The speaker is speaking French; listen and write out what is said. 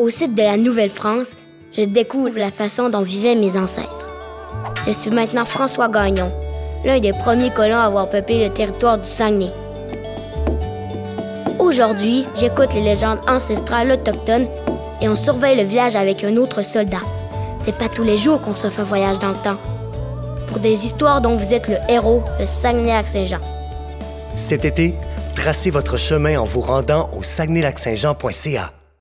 Au site de la Nouvelle-France, je découvre la façon dont vivaient mes ancêtres. Je suis maintenant François Gagnon, l'un des premiers colons à avoir peuplé le territoire du Saguenay. Aujourd'hui, j'écoute les légendes ancestrales autochtones et on surveille le village avec un autre soldat. C'est pas tous les jours qu'on se fait un voyage dans le temps. Pour des histoires dont vous êtes le héros, le Saguenay-Lac-Saint-Jean. Cet été, tracez votre chemin en vous rendant au saguenay-lac-saint-jean.ca.